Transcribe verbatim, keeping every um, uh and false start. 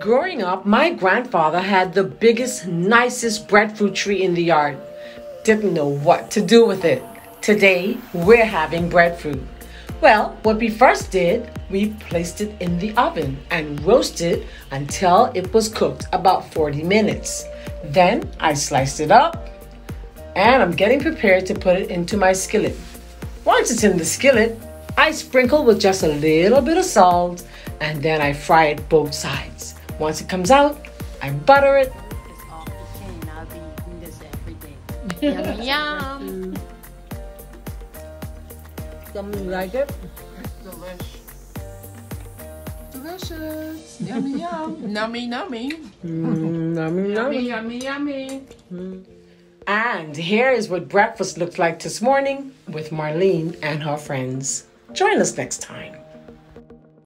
Growing up, my grandfather had the biggest, nicest breadfruit tree in the yard. Didn't know what to do with it. Today, we're having breadfruit. Well, what we first did, we placed it in the oven and roasted until it was cooked, about forty minutes. Then I sliced it up and I'm getting prepared to put it into my skillet. Once it's in the skillet, I sprinkle with just a little bit of salt and then I fry it both sides. Once it comes out, I butter it. It's all the same. I've been eating this every day. Yum, yum. Yummy, you like it? Delicious. Delicious. Yummy, yum. Nummy, nummy. Mm, nummy, nummy. Yummy, yummy, yummy. And here is what breakfast looked like this morning with Marlene and her friends. Join us next time.